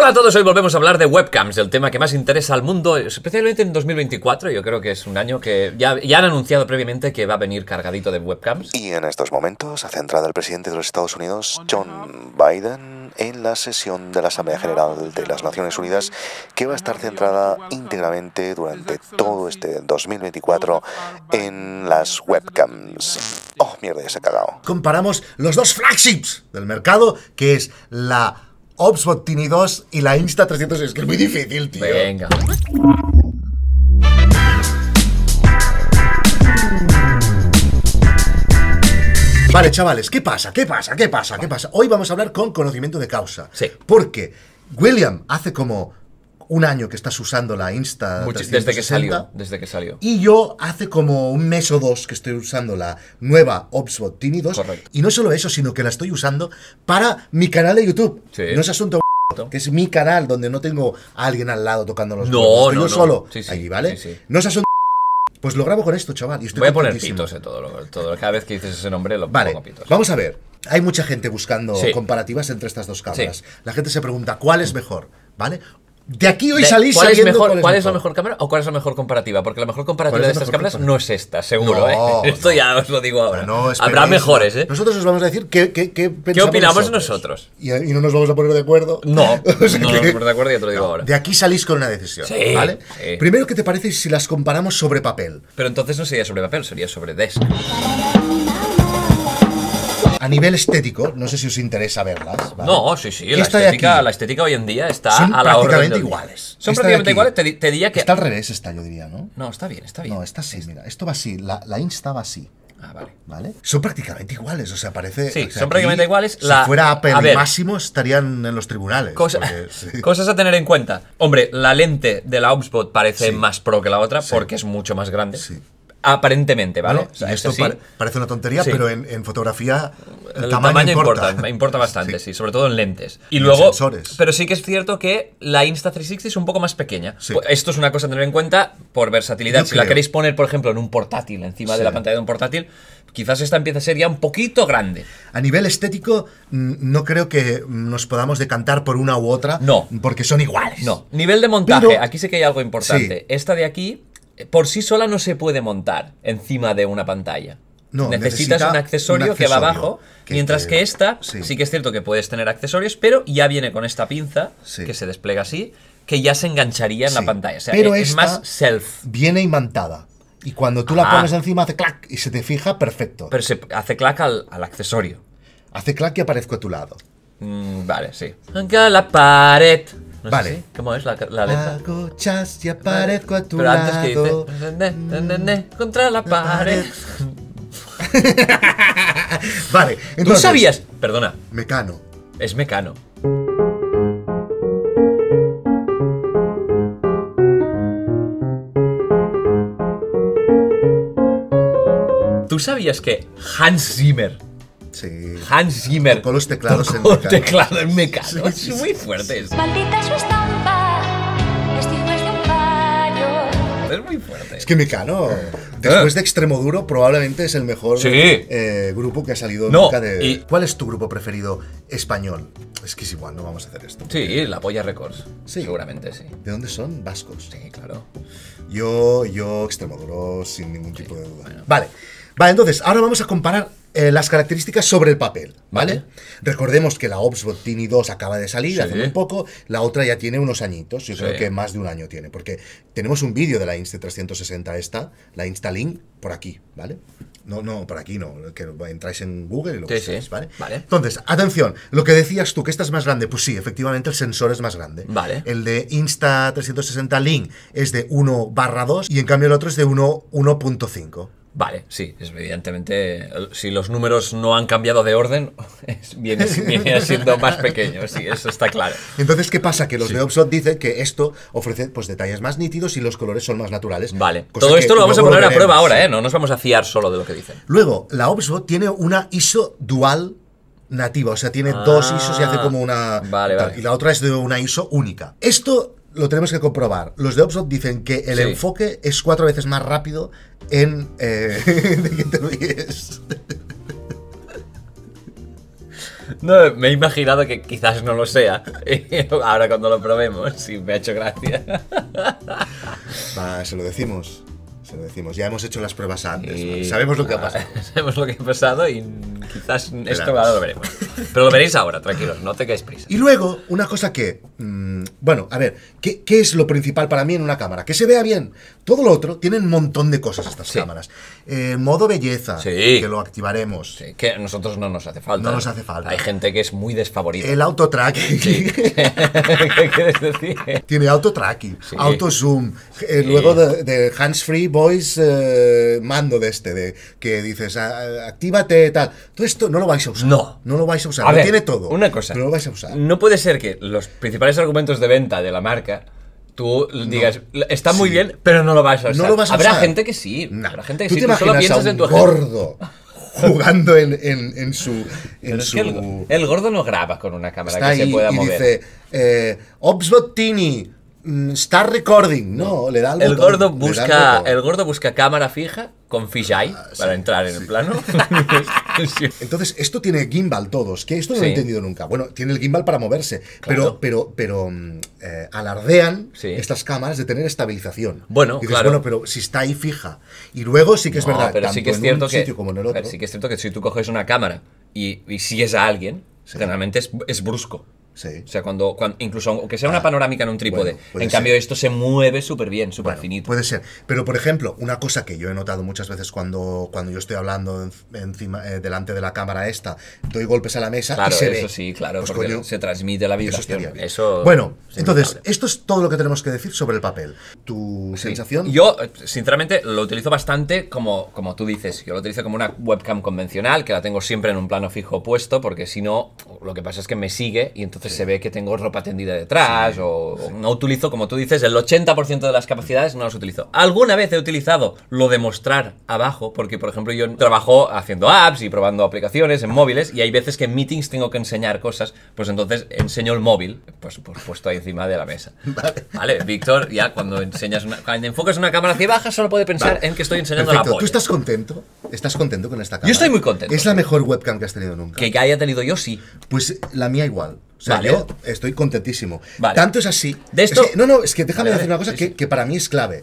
Hola a todos, hoy volvemos a hablar de webcams, el tema que más interesa al mundo, especialmente en 2024. Yo creo que es un año que ya han anunciado previamente que va a venir cargadito de webcams. Y en estos momentos ha centrado el presidente de los Estados Unidos, John Biden, en la sesión de la Asamblea General de las Naciones Unidas, que va a estar centrada íntegramente durante todo este 2024 en las webcams. Oh, mierda, ya se ha cagado. Comparamos los dos flagships del mercado, que es la Obsbot Tiny 2 y la Insta360. Es que es muy difícil, tío. Venga. Vale, chavales, ¿qué pasa? ¿Qué pasa? ¿Qué pasa? ¿Qué pasa? Hoy vamos a hablar con conocimiento de causa. Sí. Porque William hace como un año que estás usando la Insta360. Desde que salió. Y yo hace como un mes o dos que estoy usando la nueva Obsbot Tiny 2. Correcto. Y no solo eso, sino que la estoy usando para mi canal de YouTube. Sí. No es asunto, que es mi canal donde no tengo a alguien al lado tocando los huevos. No, yo solo. Sí, sí, allí, ¿vale? Sí, sí. No es asunto. Pues lo grabo con esto, chaval. Y estoy voy a poner pitos en todo. Cada vez que dices ese nombre lo pongo pitos. Vamos a ver. Hay mucha gente buscando comparativas entre estas dos cámaras. Sí. La gente se pregunta cuál es mejor, ¿vale? De aquí hoy salís sabiendo cuál es la mejor cámara o cuál es la mejor comparativa. Porque la mejor comparativa de estas cámaras no es esta, seguro. No, esto ya os lo digo ahora. No, habrá mejores, ¿eh? Nosotros os vamos a decir qué opinamos nosotros. ¿Y no nos vamos a poner de acuerdo? No, o sea, no nos vamos a poner de acuerdo, ya te lo digo ahora. De aquí salís con una decisión, ¿vale? Sí. Primero, ¿qué te parece si las comparamos sobre papel? Pero entonces no sería sobre papel, sería sobre desk. A nivel estético, no sé si os interesa verlas, ¿vale? No, sí, la estética hoy en día está a la orden. Son prácticamente iguales. Son prácticamente iguales, te diría que... Está al revés esta, yo diría, ¿no? No, está bien. No, está así, mira, esto va así, la Insta va así. Ah, vale. Son prácticamente iguales, o sea, parece... Sí, o sea, son prácticamente iguales. Si fuera Apple y Máximo estarían en los tribunales. Cosas a tener en cuenta. Hombre, la lente de la Obsbot parece más pro que la otra porque es mucho más grande. Sí. Aparentemente, ¿vale? Bueno, o sea, esto parece una tontería, pero en fotografía el tamaño importa bastante, sí, sobre todo en lentes. Y luego, sensores. Pero sí que es cierto que la Insta360 es un poco más pequeña. Sí. Esto es una cosa a tener en cuenta por versatilidad. Si la queréis poner, por ejemplo, en un portátil, encima de la pantalla de un portátil, quizás esta empieza a ser ya un poquito grande. A nivel estético, no creo que nos podamos decantar por una u otra, porque son iguales. No. Nivel de montaje, aquí sí que hay algo importante. Sí. Esta de aquí... por sí sola no se puede montar encima de una pantalla. No, necesitas un accesorio que va abajo, mientras que esta sí que es cierto que puedes tener accesorios, pero ya viene con esta pinza que se despliega así, que ya se engancharía en la pantalla. O sea, pero es más self. Viene imantada. Y cuando tú la pones encima hace clac y se te fija perfecto. Pero se hace clac al accesorio. Hace clac y aparezco a tu lado. Vale, sí. Aunque la pared... No vale. Sé, ¿cómo es la letra? Hago chas y aparezco a tu lado. Pero antes que dice... contra la pared. Vale, entonces... ¿Tú sabías? Perdona. Mecano. Es Mecano. ¿Tú sabías que Hans Zimmer... Sí. Hans Zimmer tocó los teclados en Mecano. Es muy fuerte esto. Maldita su estampa, vestido de un paño. Es muy fuerte. Es que Mecano, después de Extremoduro, probablemente es el mejor grupo que ha salido nunca de... ¿Cuál es tu grupo preferido español? Es que es igual, no vamos a hacer esto. Sí, La Polla Records. Sí. Seguramente, sí. ¿De dónde son? Vascos. Sí, claro. Yo Extremoduro, sin ningún tipo de duda. Bueno. Vale, entonces, ahora vamos a comparar las características sobre el papel, ¿vale? Recordemos que la Obsbot Tiny 2 acaba de salir hace muy poco, la otra ya tiene unos añitos, yo creo que más de un año tiene, porque tenemos un vídeo de la Insta360 esta, la Insta Link, por aquí, ¿vale? No, por aquí no, que entráis en Google y lo buscáis, ¿vale? Entonces, atención, lo que decías tú, que esta es más grande, pues sí, efectivamente el sensor es más grande. Vale. El de Insta360 Link es de 1/2 y en cambio el otro es de 1.5. Vale, sí, evidentemente, si los números no han cambiado de orden, viene siendo más pequeño, sí, eso está claro. Entonces, ¿qué pasa? Que los de Obsbot dicen que esto ofrece pues detalles más nítidos y los colores son más naturales. Vale, todo esto lo vamos a poner a prueba ahora, no nos vamos a fiar solo de lo que dicen. Luego, la Obsbot tiene una ISO dual nativa, o sea, tiene dos ISOs y hace como una... Vale. Y la otra es de una ISO única. Esto... lo tenemos que comprobar. Los de Obsbot dicen que el enfoque es 4 veces más rápido en... ¿De qué te ríes? No, me he imaginado que quizás no lo sea. Ahora cuando lo probemos, sí, me ha hecho gracia. Va, se lo decimos. Se lo decimos. Ya hemos hecho las pruebas antes. Y... sabemos lo que ha pasado. Sabemos lo que ha pasado y quizás esto ahora lo veremos. Pero lo veréis ahora, tranquilos, no tengáis prisa. Y luego, una cosa que... bueno, a ver, ¿qué es lo principal para mí en una cámara? Que se vea bien. Todo lo otro, tienen un montón de cosas estas cámaras. Modo belleza, que lo activaremos. Sí, que a nosotros no nos hace falta. No nos hace falta. Hay gente que es muy desfavorita. El auto-tracking. Sí. ¿Qué quieres decir? Tiene auto-tracking, auto-zoom, luego de hands-free, voice, mando de este, que dices, actívate, tal. Todo esto no lo vais a usar. No. No lo vais a usar. A ver, tiene todo. Una cosa. Pero lo vais a usar. No puede ser que los principales argumentos de venta de la marca... tú digas, está muy bien, pero no lo vas a usar. No lo vas a usar. Habrá gente que sí. No. Habrá gente que sí. Tú te imaginas a un gordo jugando en su... Pero es que el gordo no graba con una cámara que se pueda mover. Dice, Obsbot Tiny, start recording. No, le da el botón. El gordo busca cámara fija con fisheye para entrar en el plano. Entonces, esto tiene gimbal todos, que esto no lo he entendido nunca. Bueno, tiene el gimbal para moverse, claro. pero alardean estas cámaras de tener estabilización. Bueno, dices, bueno, pero si está ahí fija. Y luego sí que es verdad, pero tanto sí que es cierto en un sitio como en el otro. Sí que es cierto que si tú coges una cámara y sigues a alguien, generalmente es brusco. Sí. O sea, cuando incluso aunque sea una panorámica en un trípode, en cambio esto se mueve súper bien, súper finito. Puede ser. Pero, por ejemplo, una cosa que yo he notado muchas veces cuando yo estoy hablando delante de la cámara esta, doy golpes a la mesa y se ve. Claro, eso sí, claro, pues porque se transmite la vibración. Eso bueno, entonces, esto es todo lo que tenemos que decir sobre el papel. ¿Tu sensación? Yo, sinceramente, lo utilizo bastante como tú dices. Yo lo utilizo como una webcam convencional, que la tengo siempre en un plano fijo puesto, porque si no, lo que pasa es que me sigue y entonces se ve que tengo ropa tendida detrás o no utilizo, como tú dices, el 80% de las capacidades no las utilizo. Alguna vez he utilizado lo de mostrar abajo, porque por ejemplo yo trabajo haciendo apps y probando aplicaciones en móviles y hay veces que en meetings tengo que enseñar cosas, pues entonces enseño el móvil, pues puesto ahí encima de la mesa. Vale, Víctor, ya cuando enfocas una cámara hacia baja solo puede pensar en que estoy enseñando la polla. ¿Tú estás contento? ¿Estás contento con esta cámara? Yo estoy muy contento. ¿Es la mejor webcam que has tenido nunca? Que haya tenido yo, sí. Pues la mía igual. O sea, yo estoy contentísimo. Tanto es así. De esto... es que, no, es que déjame decir una cosa que para mí es clave.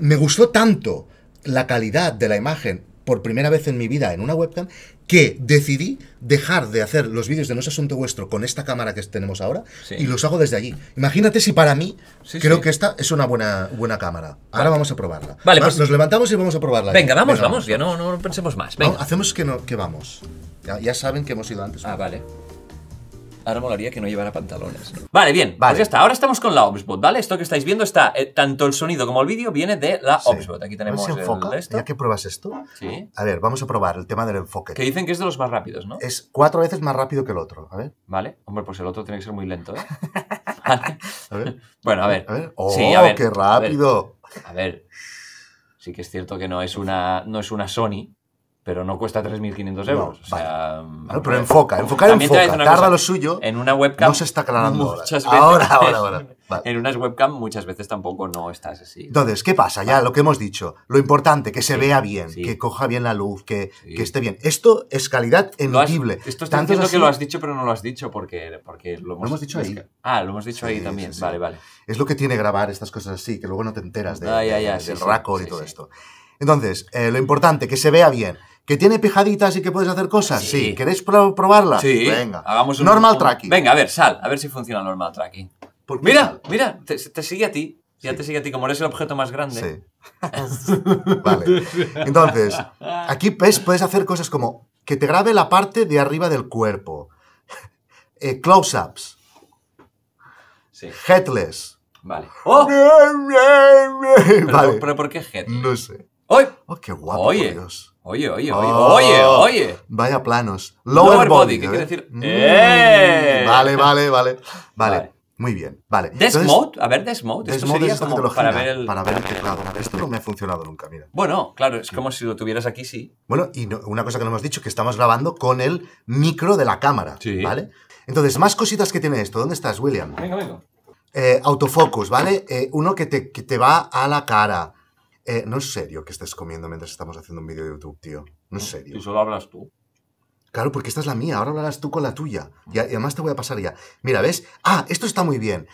Me gustó tanto la calidad de la imagen por primera vez en mi vida en una webcam que decidí dejar de hacer los vídeos de No es Asunto Vuestro con esta cámara que tenemos ahora y los hago desde allí. Imagínate si para mí creo que esta es una buena cámara. Ahora vamos a probarla. Vale, pues nos levantamos y vamos a probarla. Venga, vamos. Ya no pensemos más. Venga. Hacemos que vamos. Ya saben que hemos ido antes. Ah, vale. Ahora molaría que no llevara pantalones, ¿no? Vale, bien, pues ya está. Ahora estamos con la Obsbot, ¿vale? Esto que estáis viendo está... tanto el sonido como el vídeo viene de la Obsbot. Aquí tenemos esto. ¿Ya que pruebas esto? Sí. A ver, vamos a probar el tema del enfoque. Que dicen que es de los más rápidos, ¿no? Es 4 veces más rápido que el otro. A ver. Vale. Hombre, pues el otro tiene que ser muy lento, ¿eh? A ver. Bueno, a ver. A ver. ¡Oh, sí, a ver, qué rápido! A ver. A ver. Sí que es cierto que no es una Sony... pero no cuesta 3.500 euros. No, o sea, vale, pero enfoca. Tarda lo suyo. En una webcam no se está aclarando ahora. Vale. En unas webcam muchas veces tampoco no estás así. Entonces, ¿qué pasa? Ya lo que hemos dicho. Lo importante, que se vea bien, que coja bien la luz, que esté bien. Esto es calidad envidible. Esto está diciendo que lo has dicho, pero no lo has dicho porque lo hemos dicho ahí. Ah, lo hemos dicho ahí también. Sí, vale, vale. Es lo que tiene grabar estas cosas así, que luego no te enteras del raccord y todo esto. Entonces, lo importante, que se vea bien. ¿Que tiene pijaditas y que puedes hacer cosas? Sí. ¿Queréis probarla? Sí. Venga. Hagamos normal tracking. Venga, a ver, sal. A ver si funciona el normal tracking. Mira. Te sigue a ti. Ya te sigue a ti. Como eres el objeto más grande. Sí. Vale. Entonces, aquí puedes hacer cosas como que te grabe la parte de arriba del cuerpo. Close-ups. Sí. Headless. Vale. ¡Oh! ¿Pero por qué headless? No sé. ¡Ay! ¡Oh, qué guapo, por Dios! Oye. Vaya planos. Lower body, ¿qué quiere decir? Vale. Muy bien. Vale. Desk mode. A ver, desk mode. Esto sería como para ver el teclado. Esto no me ha funcionado nunca, mira. Bueno, claro, es como si lo tuvieras aquí, sí. Bueno, y una cosa que no hemos dicho, que estamos grabando con el micro de la cámara, ¿vale? Entonces, más cositas que tiene esto. ¿Dónde estás, William? Venga. Autofocus, ¿vale? Uno que te va a la cara. No es serio que estés comiendo mientras estamos haciendo un vídeo de YouTube, tío. No es serio. Y solo hablas tú. Claro, porque esta es la mía, ahora hablarás tú con la tuya. Y además te voy a pasar ya. Mira, ¿ves? Ah, esto está muy bien.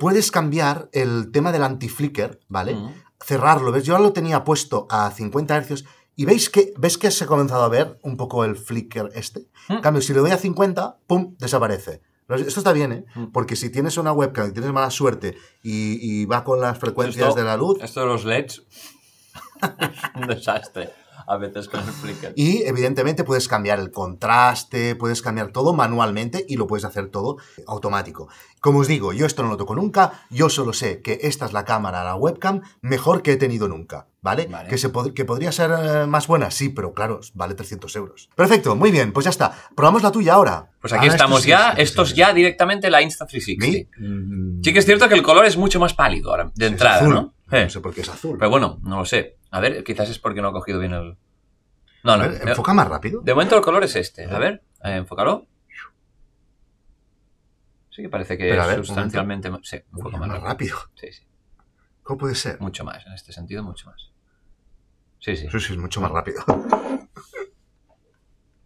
Puedes cambiar el tema del anti-flicker, ¿vale? Cerrarlo, ¿ves? Yo ahora lo tenía puesto a 50 Hz y ¿ves que se ha comenzado a ver un poco el flicker este? En cambio, si le doy a 50, ¡pum!, desaparece. Esto está bien, ¿eh? Porque si tienes una webcam y tienes mala suerte y va con las frecuencias de la luz... Esto de los LEDs es un desastre. A veces con el flicker. Y evidentemente puedes cambiar el contraste, puedes cambiar todo manualmente y lo puedes hacer todo automático. Como os digo, yo esto no lo toco nunca, yo solo sé que esta es la cámara, la webcam, mejor que he tenido nunca, ¿vale? Que podría ser más buena, sí, pero claro, vale 300 euros. Perfecto, muy bien, pues ya está. Probamos la tuya ahora. Pues aquí estamos ya, esto es ya directamente la Insta360. Sí que es cierto que el color es mucho más pálido ahora, de entrada, es azul, ¿no? No sé por qué es azul. Pero bueno, no lo sé. A ver, quizás es porque no ha cogido bien el... No, no. Enfoca más rápido. De momento el color es este. A ver, enfócalo. Sí que parece que es sustancialmente... Sí, enfoca más rápido. Sí, sí. ¿Cómo puede ser? Mucho más, en este sentido, mucho más. Sí, sí. Sí, sí, es mucho más rápido.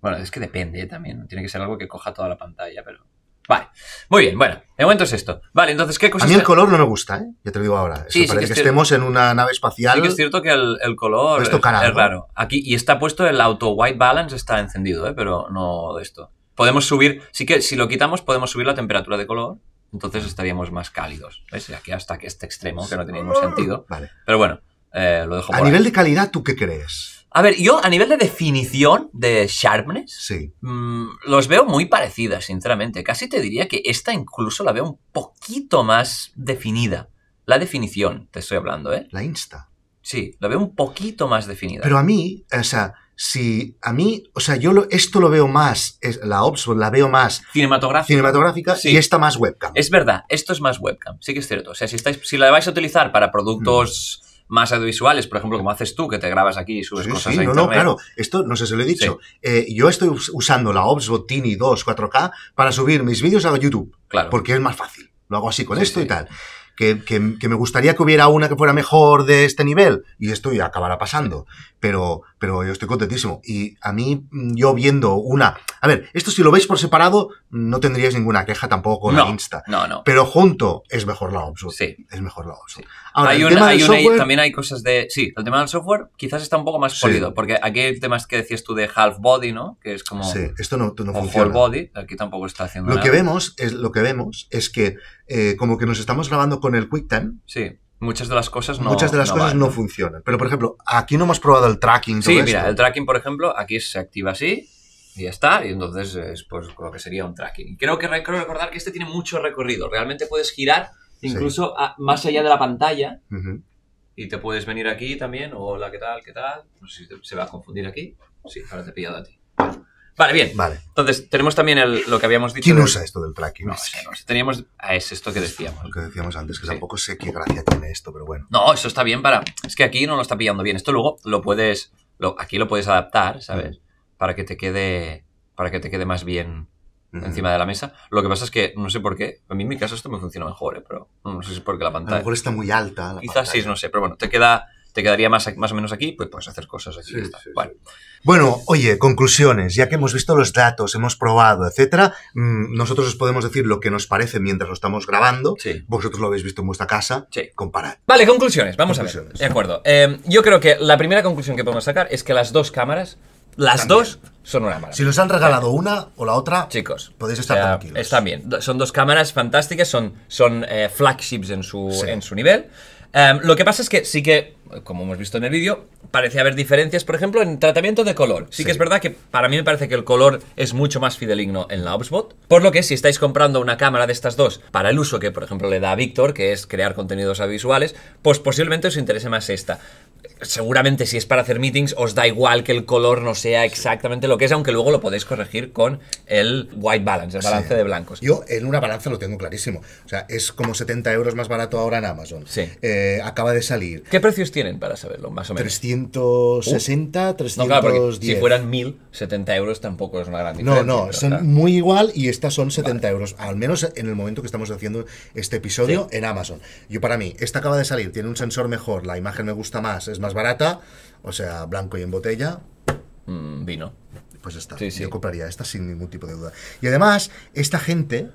Bueno, es que depende también. Tiene que ser algo que coja toda la pantalla, pero... Vale, muy bien, bueno, de momento es esto. Vale, entonces, ¿qué cosas? A mí el color no me gusta, ¿eh? Ya te lo digo ahora. Eso sí, parece que estemos en una nave espacial. Sí que es cierto que el color es raro. Aquí, y está puesto el auto white balance, está encendido, ¿eh? Pero no de esto. Podemos subir, sí que si lo quitamos podemos subir la temperatura de color, entonces estaríamos más cálidos. ¿Ves? Y aquí hasta que este extremo, que no tenía ningún sentido. Vale. Pero bueno, lo dejo por ahí. A nivel de calidad, ¿tú qué crees? A ver, yo a nivel de definición, de sharpness, sí. Los veo muy parecidas, sinceramente. Casi te diría que esta incluso la veo un poquito más definida. La definición, te estoy hablando, ¿eh? La Insta. Sí, la veo un poquito más definida. Pero a mí, o sea, yo esto lo veo más, la Obsbot la veo más... Cinematográfica sí. Y esta más webcam. Es verdad, esto es más webcam, sí que es cierto. O sea, si la vais a utilizar para productos... más audiovisuales, por ejemplo, como haces tú, que te grabas aquí y subes cosas a internet. No, claro. Esto, no sé si lo he dicho. Sí. Yo estoy usando la Obsbot Tiny 2 4K para subir mis vídeos a YouTube. Claro. Porque es más fácil. Lo hago así con esto y tal. Que me gustaría que hubiera una que fuera mejor de este nivel. Y esto ya acabará pasando. Pero yo estoy contentísimo. Y a mí, yo viendo una... A ver, esto si lo veis por separado, no tendríais ninguna queja tampoco con la Insta. No, no. Pero junto es mejor la Obsbot. Sí. Es mejor la Obsbot. Sí. Ahora, también hay cosas de... Sí, el tema del software quizás está un poco más sólido. Porque aquí hay temas que decías tú de half body, ¿no? Que es como... Sí, esto no funciona. Whole body, aquí tampoco está haciendo nada. Lo que vemos es que como que nos estamos grabando con el QuickTime. Sí. Muchas de las cosas no funcionan. Pero, por ejemplo, aquí no hemos probado el tracking. Sí, mira, el tracking, por ejemplo, aquí se activa así y ya está. Y entonces es pues, lo que sería un tracking. Creo recordar que este tiene mucho recorrido. Realmente puedes girar incluso más allá de la pantalla. Y te puedes venir aquí también. Hola, ¿qué tal? ¿Qué tal? No sé si se va a confundir aquí. Sí, ahora te he pillado a ti. Vale, bien. Vale. Entonces, tenemos también lo que habíamos dicho. ¿Quién usa esto del tracking? Es esto que decíamos. Lo que decíamos antes, que tampoco sé qué gracia tiene esto, pero bueno. No, eso está bien para... Es que aquí no lo está pillando bien. Esto luego lo puedes... Aquí lo puedes adaptar, ¿sabes? Para que te quede más bien encima de la mesa. Lo que pasa es que, no sé por qué, a mí en mi caso esto me funciona mejor, pero no sé si es porque la pantalla... A lo mejor está muy alta la pantalla. Quizás sí, no sé, pero bueno, te quedaría más o menos aquí, pues puedes hacer cosas aquí. Sí. Vale. Bueno, oye, conclusiones. Ya que hemos visto los datos, hemos probado, etcétera, nosotros os podemos decir lo que nos parece mientras lo estamos grabando. Sí. Vosotros lo habéis visto en vuestra casa. Sí. Comparad. Vale, conclusiones. Vamos a ver. De acuerdo. Yo creo que la primera conclusión que podemos sacar es que las dos cámaras, las dos son una maravilla. Si nos han regalado una o la otra, chicos, podéis estar tranquilos. Están bien. Son dos cámaras fantásticas, son flagships en su nivel. Lo que pasa es que sí que, como hemos visto en el vídeo, parece haber diferencias, por ejemplo, en tratamiento de color. Sí que es verdad que para mí me parece que el color es mucho más fideligno en la Obsbot. Por lo que si estáis comprando una cámara de estas dos para el uso que, por ejemplo, le da a Víctor, que es crear contenidos audiovisuales, pues posiblemente os interese más esta. Seguramente si es para hacer meetings os da igual que el color no sea exactamente lo que es, aunque luego lo podéis corregir con el white balance, el balance de blancos. Yo en una balanza lo tengo clarísimo. O sea, es como 70 euros más barato ahora en Amazon. Sí. Acaba de salir. ¿Qué precios tienen para saberlo, más o menos? 360, 310. No, claro, porque si fueran 1000, 70 euros tampoco es una gran diferencia. No, son muy igual y estas son 70 euros, al menos en el momento que estamos haciendo este episodio en Amazon. Yo para mí, esta acaba de salir, tiene un sensor mejor, la imagen me gusta más, es más barata, o sea, blanco y en botella. Vino. pues esta. Sí, sí. Yo compraría esta sin ningún tipo de duda. Y además, esta gente,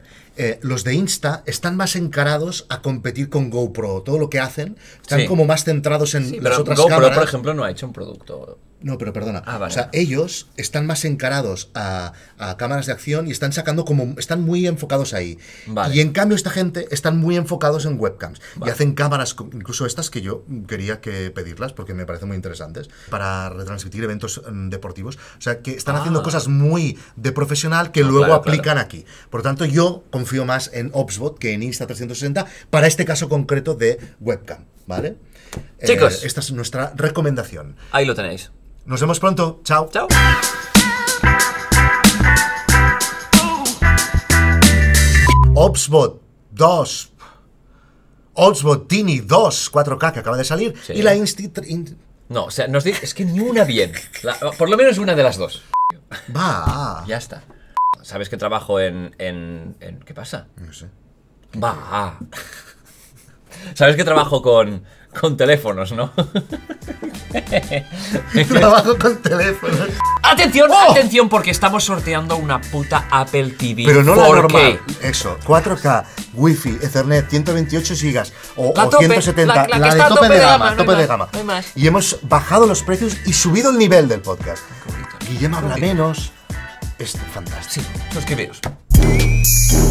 los de Insta, están más encarados a competir con GoPro. Todo lo que hacen, están como más centrados en las otras cámaras. GoPro, por ejemplo, no ha hecho un producto. No, pero perdona. Ah, vale. O sea, ellos están más encarados a cámaras de acción y están sacando como... Están muy enfocados ahí. Vale. Y en cambio esta gente están muy enfocados en webcams. Vale. Y hacen cámaras, incluso estas que yo quería que pedirlas porque me parecen muy interesantes, para retransmitir eventos deportivos. O sea, que están haciendo cosas muy de profesional que luego aplican aquí. Por lo tanto, yo confío más en Obsbot que en Insta360 para este caso concreto de webcam. ¿Vale? Chicos. Esta es nuestra recomendación. Ahí lo tenéis. Nos vemos pronto. Chao. Chao. Obsbot 2. Obsbot Tiny 2 4K que acaba de salir. Sí. Y la Insta360. No, o sea, nos dice, es que ni una bien. Por lo menos una de las dos. Va. Ya está. ¿Sabes que trabajo en ¿qué pasa? No sé. Va. ¿Sabes que trabajo con teléfonos, no? Trabajo con teléfonos. ¡Atención! ¡Oh! ¡Atención! Porque estamos sorteando una puta Apple TV. Pero no la normal. Eso, 4K, Wi-Fi, Ethernet, 128 GB o 170. La de tope de gama. Tope de gama. Y hemos bajado los precios y subido el nivel del podcast. Guillermo habla menos. Es fantástico. Sí, suscribiros.